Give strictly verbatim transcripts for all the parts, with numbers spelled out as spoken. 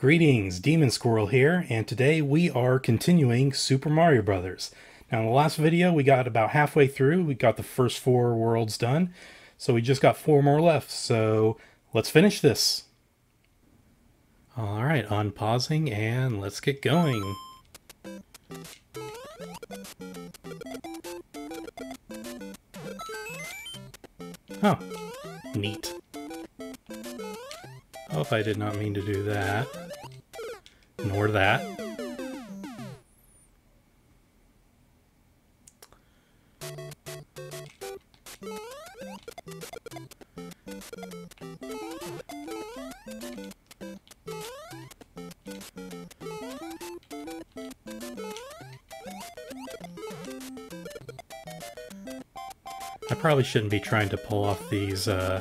Greetings, Demon Squirrel here, and today we are continuing Super Mario Brothers. Now in the last video we got about halfway through, we got the first four worlds done, so we just got four more left, so let's finish this. Alright, unpausing and let's get going. Huh, neat. Oh, I did not mean to do that. Nor that. I probably shouldn't be trying to pull off these uh,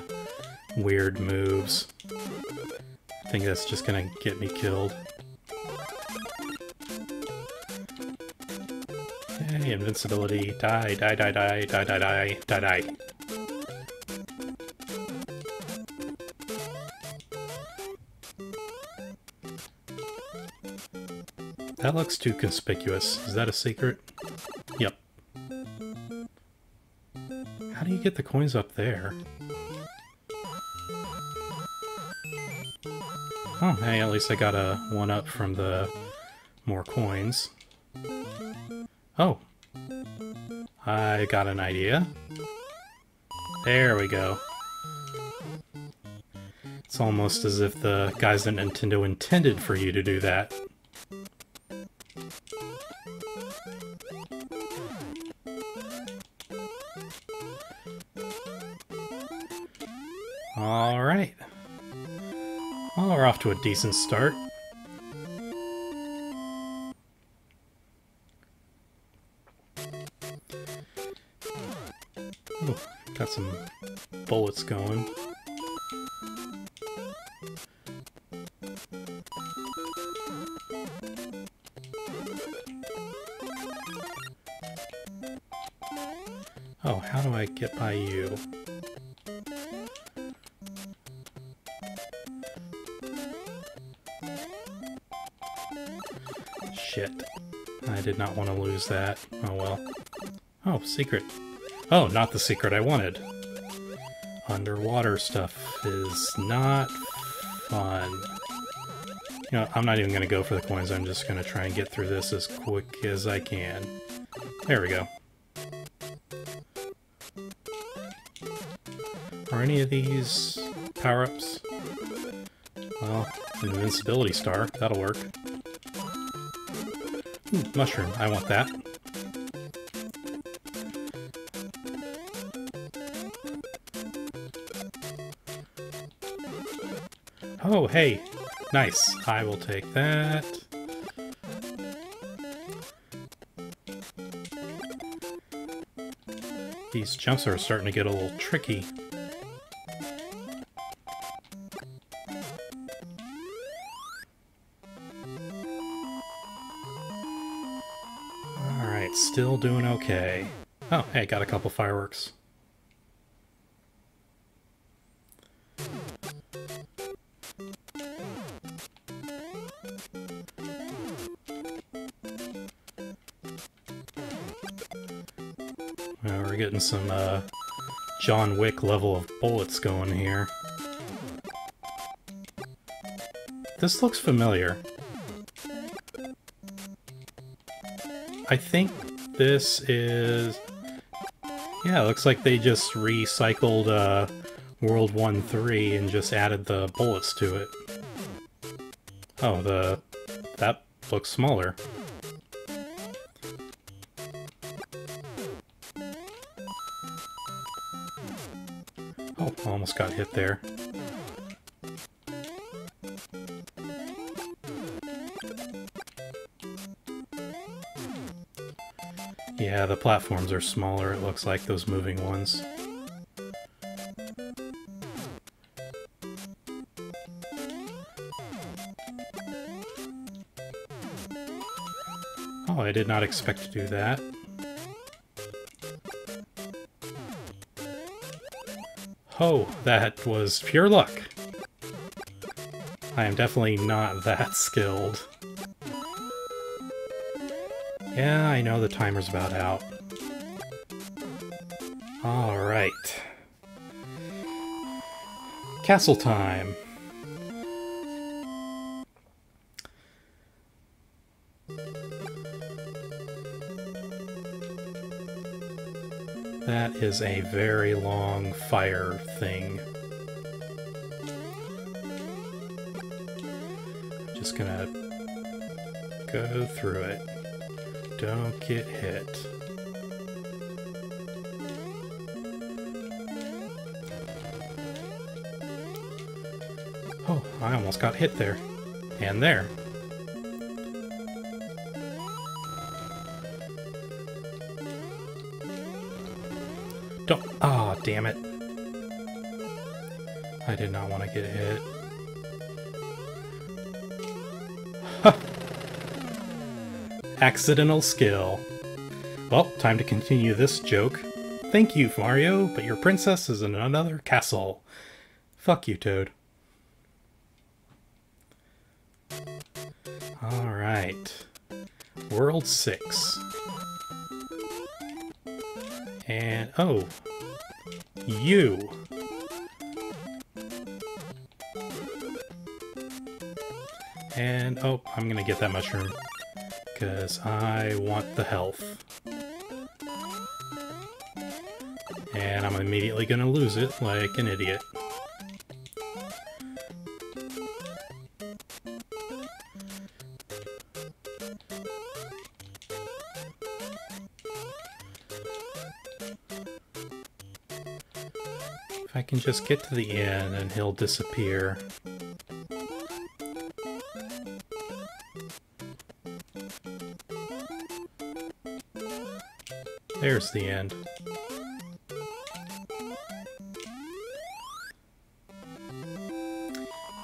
weird moves. I think that's just gonna get me killed. Hey, invincibility. Die, die, die, die, die, die, die, die, die. That looks too conspicuous. Is that a secret? Yep. How do you get the coins up there? Oh, hey, at least I got a one-up from the more coins. Oh. I got an idea. There we go. It's almost as if the guys at Nintendo intended for you to do that. Alright. Well, we're off to a decent start. Ooh, got some bullets going. Oh, how do I get by you? Shit. I did not want to lose that. Oh well. Oh, secret. Oh, not the secret I wanted. Underwater stuff is not fun. You know, I'm not even going to go for the coins. I'm just going to try and get through this as quick as I can. There we go. Are any of these power-ups? Well, an invincibility star. That'll work. Ooh, mushroom, I want that. Oh, hey, nice. I will take that. These jumps are starting to get a little tricky. Still doing okay. Oh, hey, got a couple fireworks. Well, we're getting some uh, John Wick level of bullets going here. This looks familiar. I think this is... yeah, it looks like they just recycled uh, World one three and just added the bullets to it. Oh, the... that looks smaller. Oh, almost got hit there. Yeah, the platforms are smaller, it looks like, those moving ones. Oh, I did not expect to do that. Oh, that was pure luck. I am definitely not that skilled. Yeah, I know the timer's about out. Alright. Castle time. That is a very long fire thing. I'm just gonna go through it. Don't get hit. Oh, I almost got hit there. And there. Don't. Ah, oh, damn it. I did not want to get hit. Ha! Accidental skill. Well, time to continue this joke. Thank you, Mario, but your princess is in another castle. Fuck you, Toad. Alright. World six. And, oh, you. And, oh, I'm gonna get that mushroom, because I want the health. And I'm immediately gonna lose it like an idiot. I can just get to the end and he'll disappear. There's the end.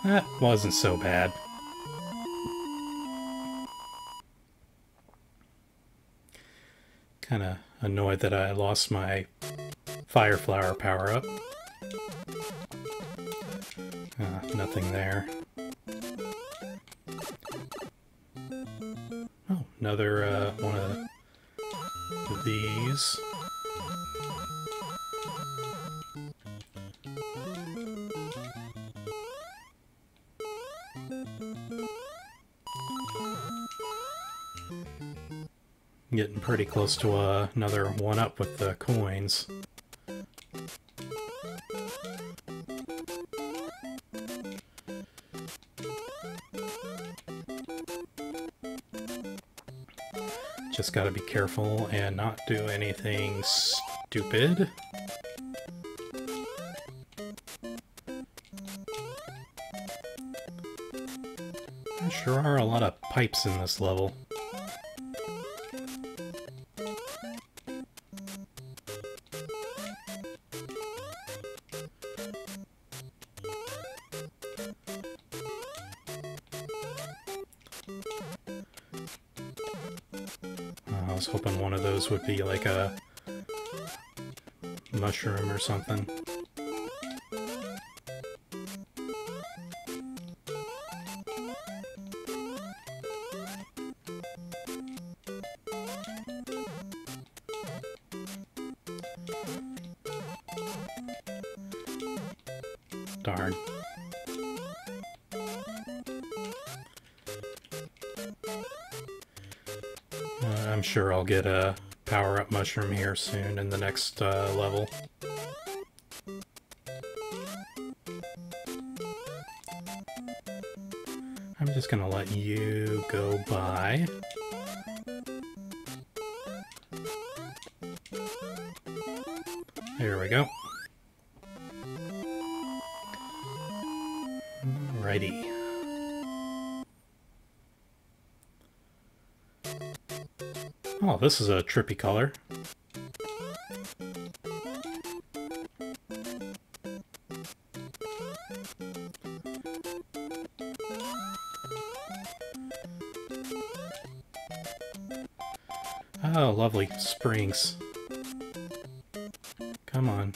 That wasn't so bad. Kinda annoyed that I lost my fire flower power-up. Uh, nothing there. Oh, another uh, one of these. Getting pretty close to uh, another one-up with the coins. Just gotta be careful and not do anything stupid. There sure are a lot of pipes in this level. I was hoping one of those would be like a mushroom or something. Darn. I'm sure I'll get a power-up mushroom here soon in the next uh, level. I'm just gonna let you go by. There we go. Alrighty. Oh, this is a trippy color. Oh, lovely springs. Come on.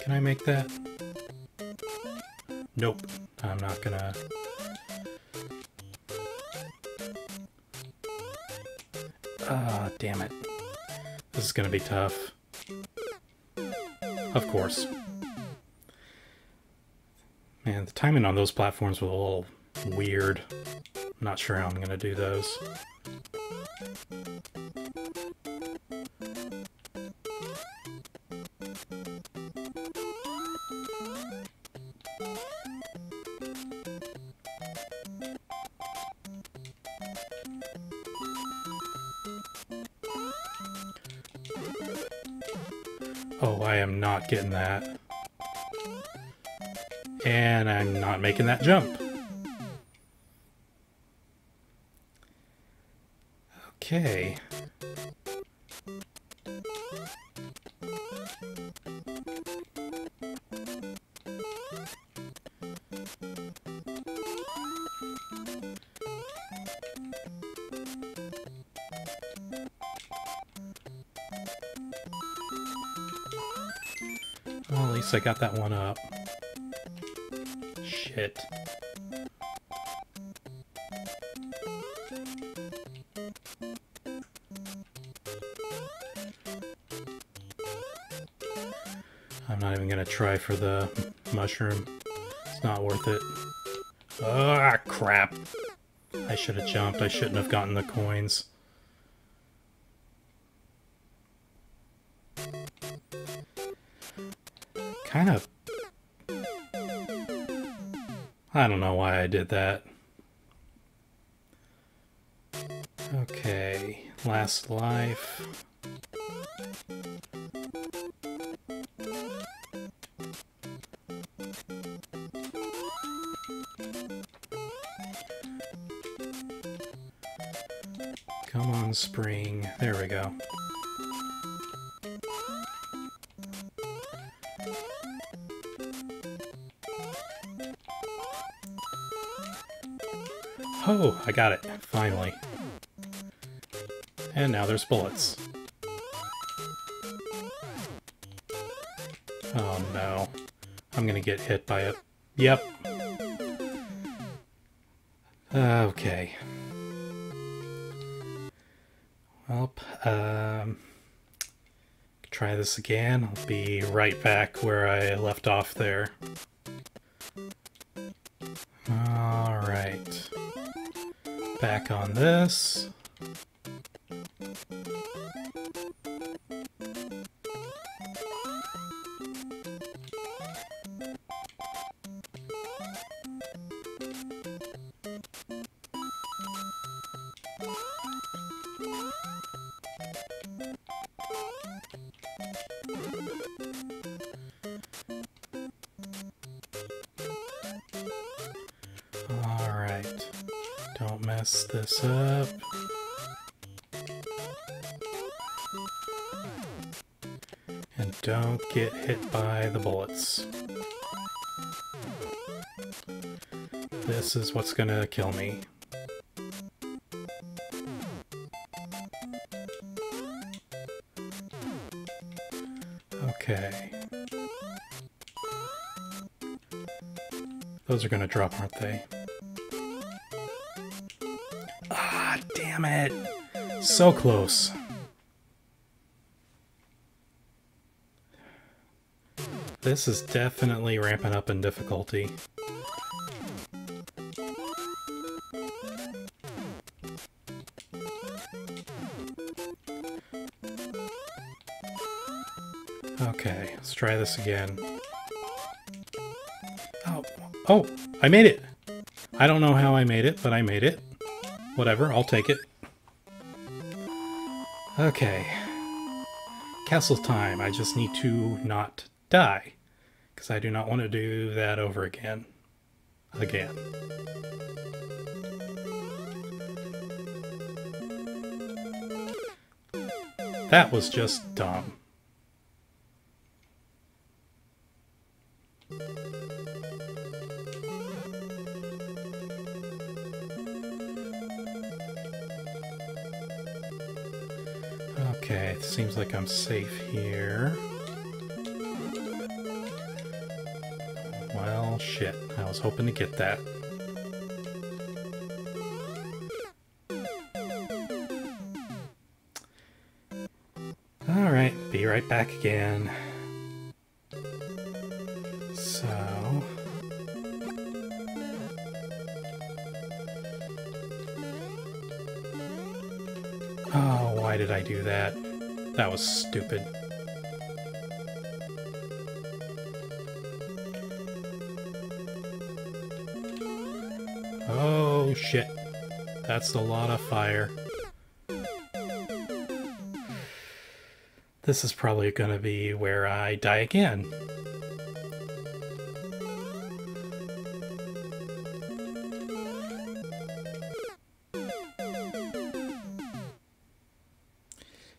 Can I make that? Nope. I'm not gonna... Ah, oh, damn it. This is gonna be tough. Of course. Man, the timing on those platforms was a little weird. I'm not sure how I'm gonna do those. Oh, I am not getting that. And I'm not making that jump. Okay. Well, at least I got that one up. Shit. I'm not even gonna try for the mushroom. It's not worth it. Ah, crap. I should have jumped. I shouldn't have gotten the coins. Kind of... I don't know why I did that. Okay, last life. Come on, spring. There we go. Oh, I got it, finally. And now there's bullets. Oh no. I'm gonna get hit by it. Yep. Okay. Well, um... try this again. I'll be right back where I left off there. Alright. Back on this. Don't mess this up. And don't get hit by the bullets. This is what's gonna kill me. Okay. Those are gonna drop, aren't they? Damn it! So close. This is definitely ramping up in difficulty. Okay, let's try this again. Oh, oh, I made it! I don't know how I made it, but I made it. Whatever, I'll take it. Okay. Castle time. I just need to not die. Because I do not want to do that over again. Again. That was just dumb. Okay, it seems like I'm safe here. shit. I was hoping to get that. Alright, be right back again. So... oh, why did I do that? That was stupid. Oh shit, that's a lot of fire. This is probably gonna be where I die again.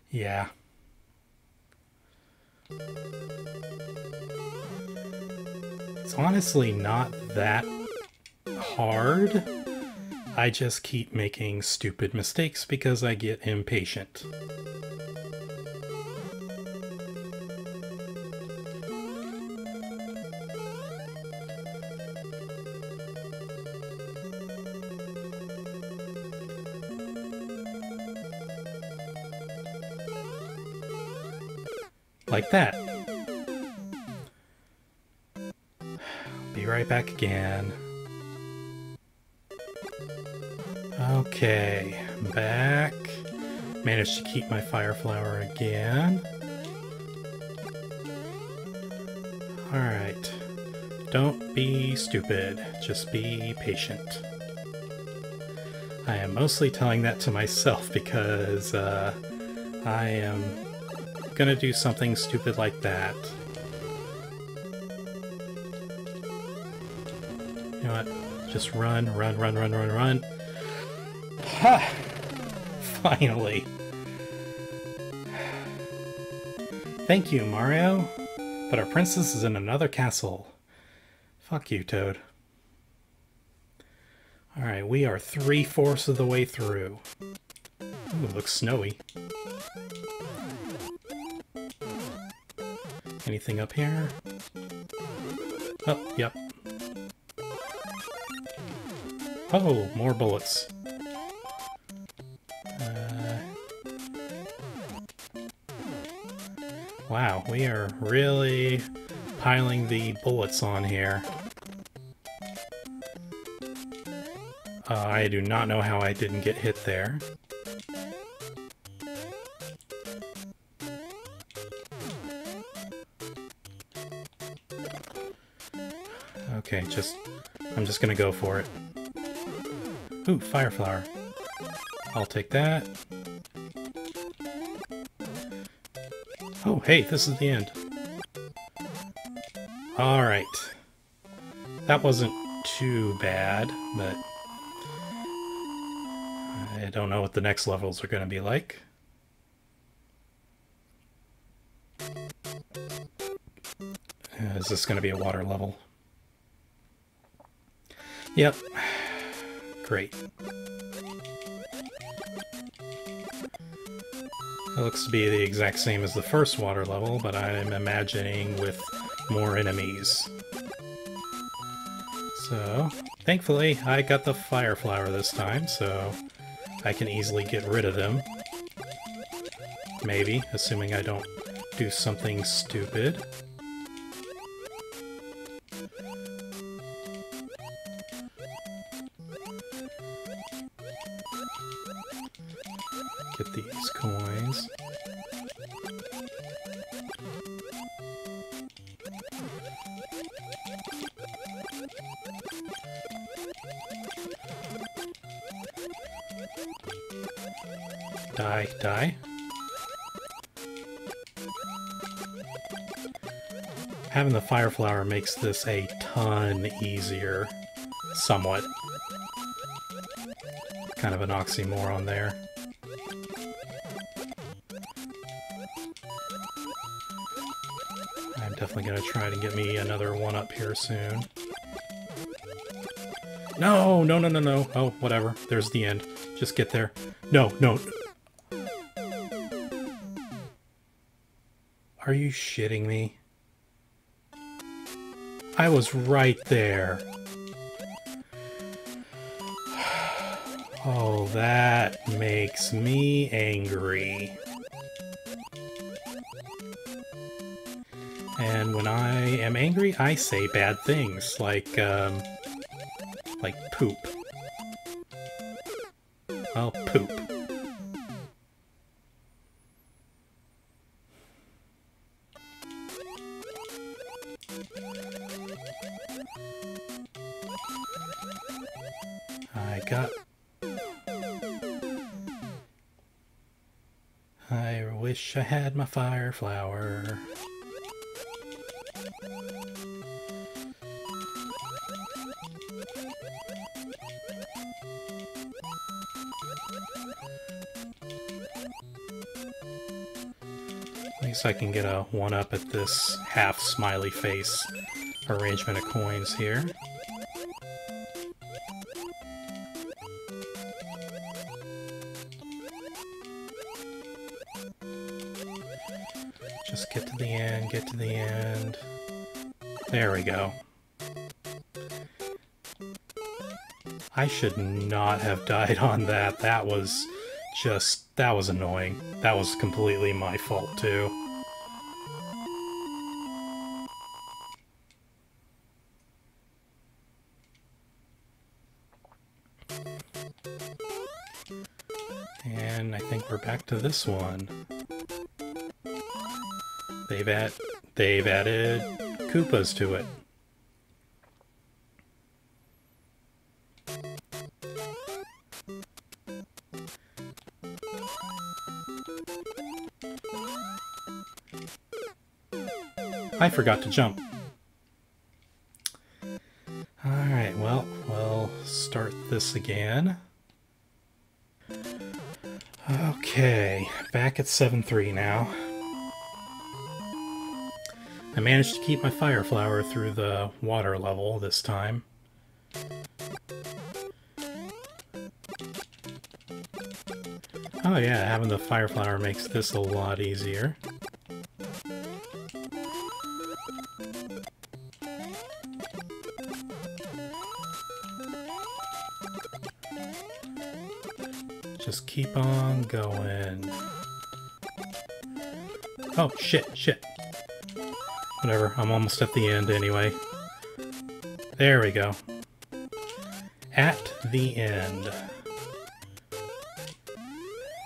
Yeah. It's honestly not that hard. I just keep making stupid mistakes because I get impatient. Like that. Be right back again. Okay, I'm back. Managed to keep my fire flower again. Alright. Don't be stupid. Just be patient. I am mostly telling that to myself because uh, I am gonna do something stupid like that. You know what? Just run, run, run, run, run, run. Ha! Finally. Thank you, Mario. But our princess is in another castle. Fuck you, Toad. Alright, we are three-fourths of the way through. Ooh, it looks snowy. Anything up here? Oh, yep. Oh, more bullets. Uh, wow, we are really piling the bullets on here. Uh, I do not know how I didn't get hit there. Okay, just, I'm just gonna go for it. Ooh, fire flower. I'll take that. Oh, hey, this is the end. Alright. That wasn't too bad, but I don't know what the next levels are gonna be like. Is this gonna be a water level? Yep. Great. It looks to be the exact same as the first water level, but I'm imagining with more enemies. So, thankfully, I got the fire flower this time, so I can easily get rid of them. Maybe, assuming I don't do something stupid. Get these coins. Die, die. Having the fire flower makes this a ton easier, somewhat. Kind of an oxymoron there. Definitely gonna try to get me another one up here soon. No, no, no, no, no. Oh, whatever. There's the end. Just get there. No, no. Are you shitting me? I was right there. Oh, that makes me angry. And when I am angry, I say bad things, like, um, like poop. I'll poop. I got... I wish I had my fire flower. At least I can get a one-up at this half-smiley face arrangement of coins here. Just get to the end, get to the end. There we go. I should not have died on that. That was just... that was annoying. That was completely my fault, too. And I think we're back to this one. They've add, they've added Koopas to it. I forgot to jump. Alright, well, we'll start this again. Okay, back at seven three now. I managed to keep my fire flower through the water level this time. Oh yeah, having the fire flower makes this a lot easier. Just keep on going. Oh, shit, shit. Whatever, I'm almost at the end anyway. There we go. At the end.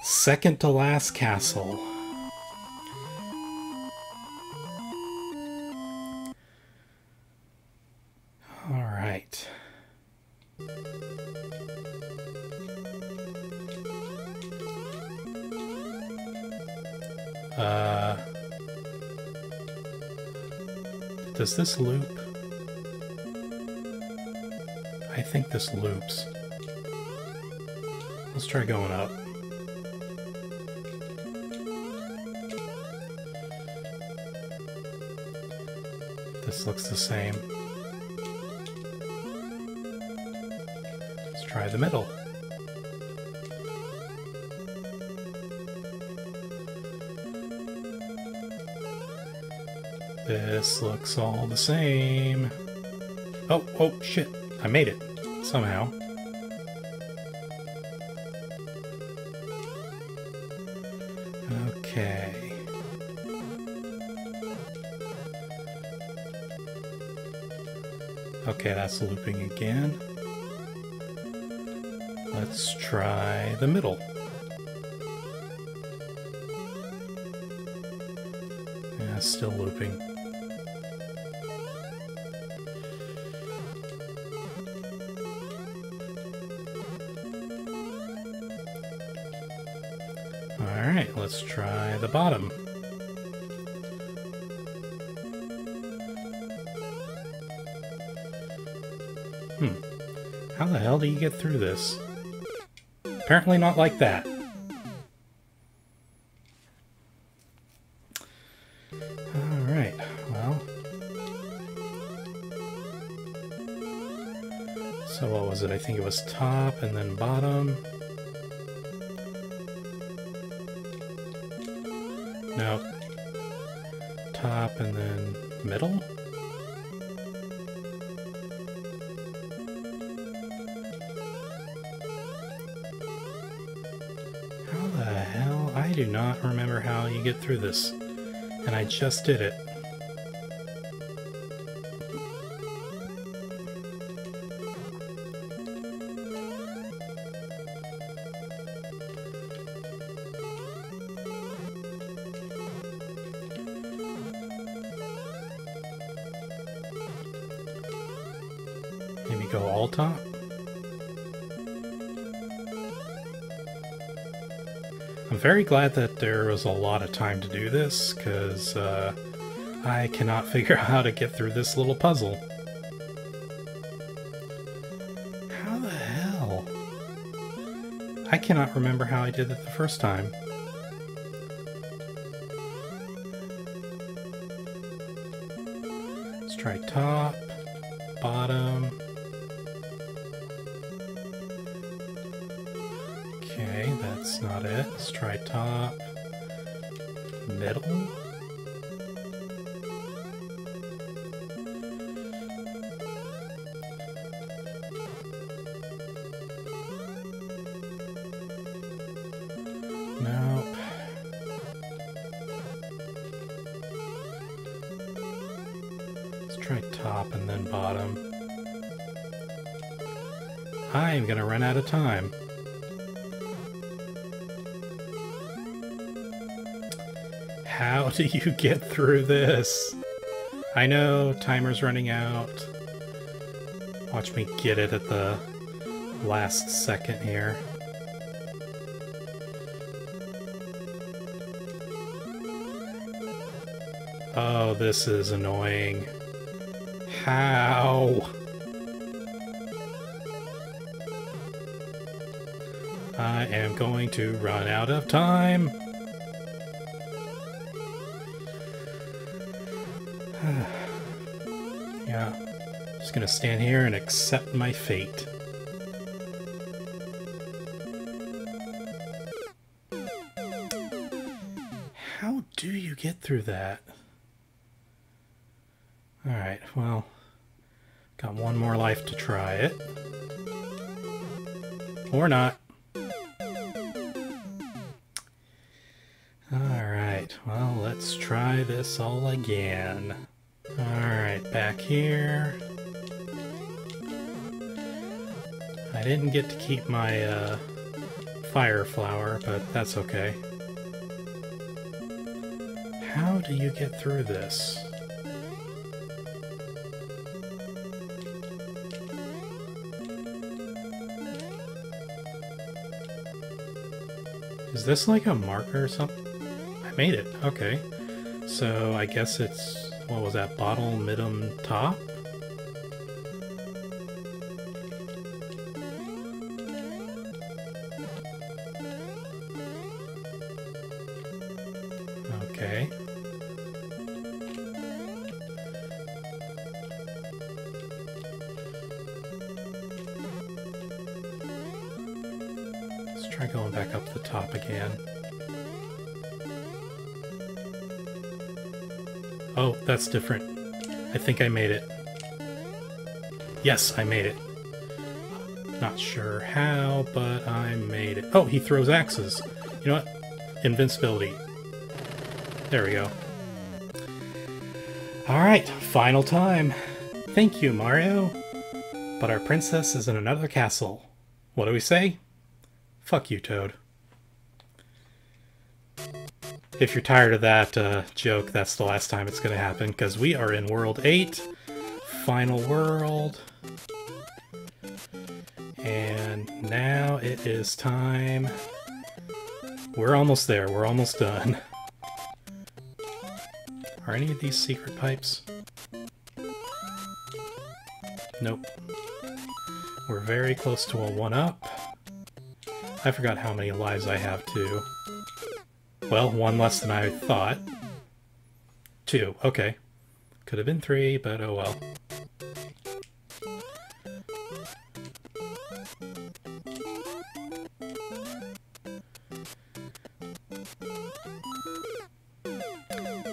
Second to last castle. Alright. Uh, does this loop? I think this loops. Let's try going up. This looks the same. Let's try the middle. This looks all the same. Oh, oh, shit. I made it. Somehow. Okay. Okay, that's looping again. Let's try the middle. Yeah, still looping. Alright, let's try the bottom. Hmm. How the hell do you get through this? Apparently not like that. Alright, well. So what was it? I think it was top and then bottom. No. Top and then middle? do not remember how you get through this, and I just did it. Maybe go all top? I'm very glad that there was a lot of time to do this, because uh, I cannot figure out how to get through this little puzzle. How the hell? I cannot remember how I did it the first time. Let's try top, bottom. That's not it. Let's try top, middle. Nope. Let's try top and then bottom. I am gonna run out of time. How do you get through this? I know, timer's running out. Watch me get it at the last second here. Oh, this is annoying. How? I am going to run out of time. Yeah, just gonna stand here and accept my fate. How do you get through that? Alright, well, got one more life to try it. Or not. Alright, well, let's try this all again. Alright, back here. I didn't get to keep my uh, fire flower, but that's okay. How do you get through this? Is this like a marker or something? I made it, okay. So I guess it's... what was that? Bottle, middle, top? Okay. Let's try going back up the top again. Oh, that's different. I think I made it. Yes, I made it. Not sure how, but I made it. Oh, he throws axes. You know what? Invincibility. There we go. Alright, final time. Thank you, Mario. But our princess is in another castle. What do we say? Fuck you, Toad. If you're tired of that uh, joke, that's the last time it's going to happen, because we are in World eight, Final World, and now it is time. We're almost there, we're almost done. Are any of these secret pipes? Nope. We're very close to a one-up. I forgot how many lives I have, too. Well, one less than I thought. Two, okay. Could have been three, but oh well.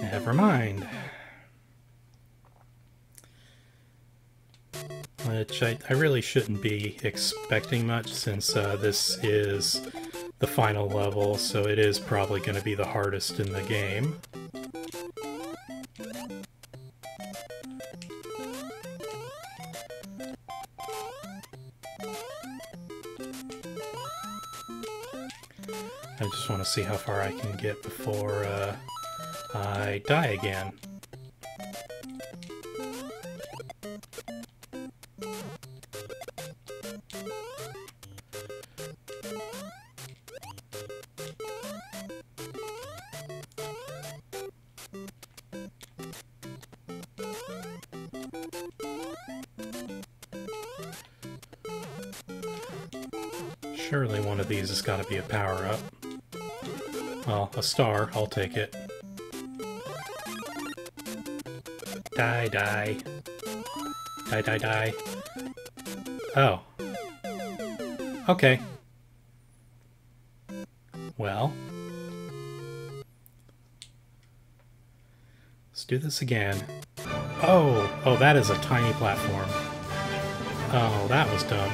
Never mind. Which I, I really shouldn't be expecting much, since uh, this is the final level, so it is probably going to be the hardest in the game. I just want to see how far I can get before uh, I die again. Surely one of these has got to be a power-up. Well, a star, I'll take it. Die, die. Die, die, die. Oh. Okay. Well. Let's do this again. Oh! Oh, that is a tiny platform. Oh, that was dumb.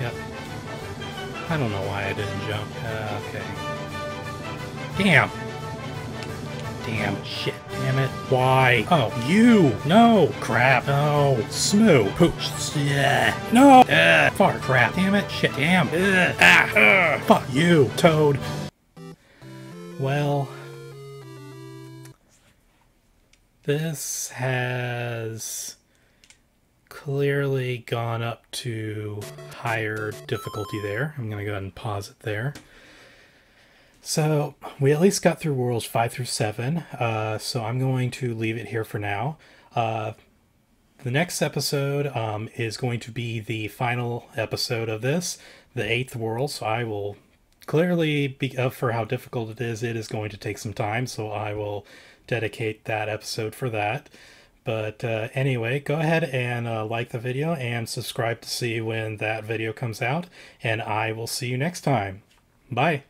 Yep. I don't know why I didn't jump. Uh, okay. Damn! Damn, shit, damn it. Why? Oh, you! No! Crap! No! Smoo! Pooch! Yeah. No! Uh, fart! Crap! Damn it! Shit! Damn! Uh, ah! Uh, fuck you, Toad! Well... this has... clearly gone up to higher difficulty there. I'm gonna go ahead and pause it there. So, we at least got through worlds five through seven, uh, so I'm going to leave it here for now. Uh, the next episode um, is going to be the final episode of this, the eighth world, so I will clearly be up for how difficult it is. It is going to take some time, so I will dedicate that episode for that. But uh, anyway, go ahead and uh, like the video and subscribe to see when that video comes out, and I will see you next time. Bye!